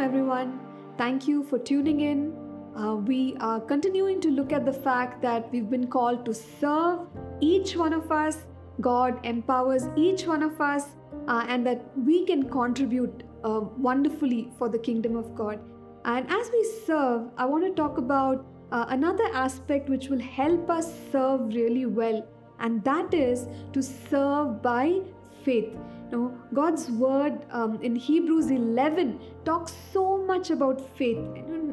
Welcome everyone. Thank you for tuning in. We are continuing to look at the fact that we've been called to serve each one of us. God empowers each one of us and that we can contribute wonderfully for the kingdom of God. And as we serve, I want to talk about another aspect which will help us serve really well, and that is to serve by faith. Now, God's word in Hebrews 11 talks so much about faith.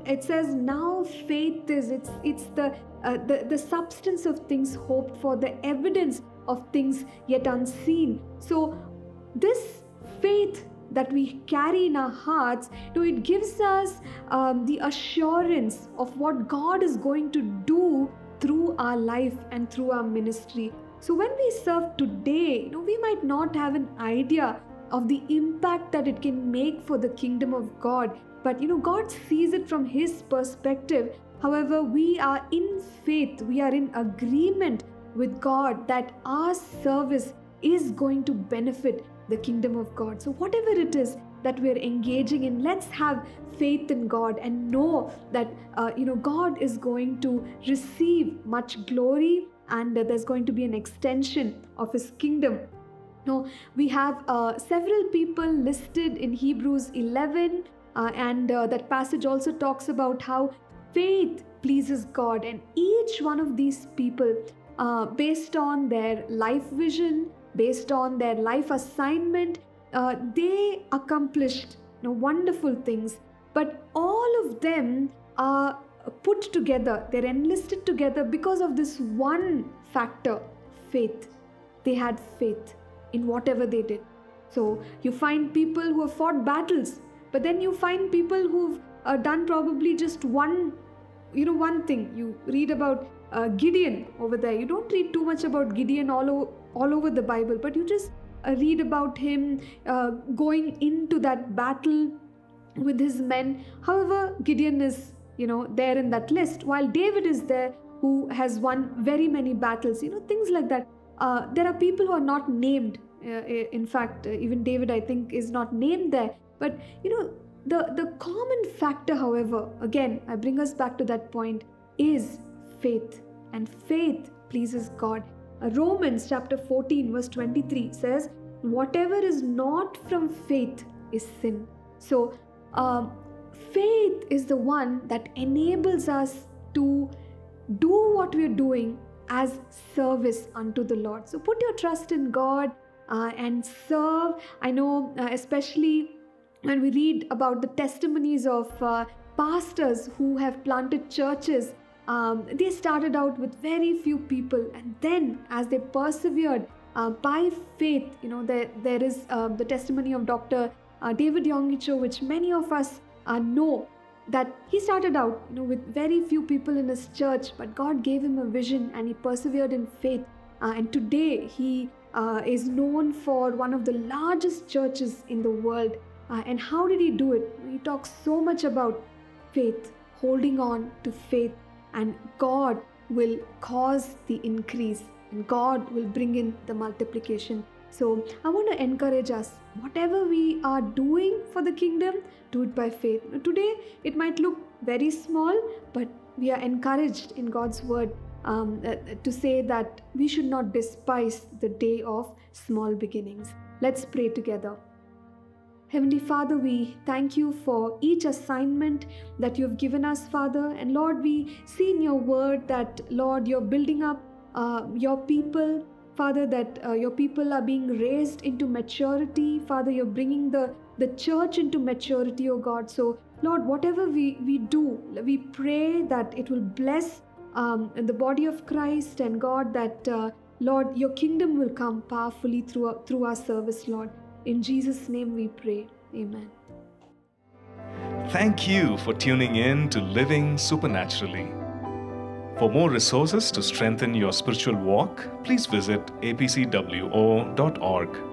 It says, now faith is, it's the substance of things hoped for, the evidence of things yet unseen. So this faith that we carry in our hearts, it gives us the assurance of what God is going to do through our life and through our ministry. So when we serve today, we might not have an idea of the impact that it can make for the kingdom of God. But God sees it from His perspective. However, we are in faith, we are in agreement with God that our service is going to benefit the kingdom of God. So whatever it is that we're engaging in, let's have faith in God and know that God is going to receive much glory, and there's going to be an extension of His kingdom. Now, we have several people listed in Hebrews 11 and that passage also talks about how faith pleases God, and each one of these people, based on their life vision, based on their life assignment, they accomplished wonderful things. But all of them are put together, they're enlisted together because of this one factor, faith. They had faith in whatever they did. So you find people who have fought battles, but then you find people who've done probably just one thing. You read about Gideon over there. You don't read too much about Gideon all over the Bible, but you just read about him going into that battle with his men. However, Gideon is there in that list, while David is there, who has won very many battles, things like that. There are people who are not named. In fact, even David, I think, is not named there. But the common factor, however, again, I bring us back to that point, is faith, and faith pleases God. Romans chapter 14 verse 23 says, whatever is not from faith is sin. So faith is the one that enables us to do what we're doing as service unto the Lord. So put your trust in God and serve. I know especially when we read about the testimonies of pastors who have planted churches, they started out with very few people, and then as they persevered by faith, there is the testimony of Dr. David Yonggi Cho, which many of us know, that he started out with very few people in his church, but God gave him a vision and he persevered in faith, and today he is known for one of the largest churches in the world. And how did he do it? He talks so much about faith, holding on to faith, and God will cause the increase and God will bring in the multiplication. So I want to encourage us, whatever we are doing for the kingdom, do it by faith. Today it might look very small, but we are encouraged in God's word to say that we should not despise the day of small beginnings. Let's pray together. Heavenly Father, we thank you for each assignment that you have given us, Father. And Lord, we see in your word that, Lord, you're building up your people, Father, that your people are being raised into maturity. Father, you're bringing the church into maturity, O God. So, Lord, whatever we do, we pray that it will bless the body of Christ, and God, that, Lord, your kingdom will come powerfully through our service, Lord. In Jesus' name we pray. Amen. Thank you for tuning in to Living Supernaturally. For more resources to strengthen your spiritual walk, please visit apcwo.org.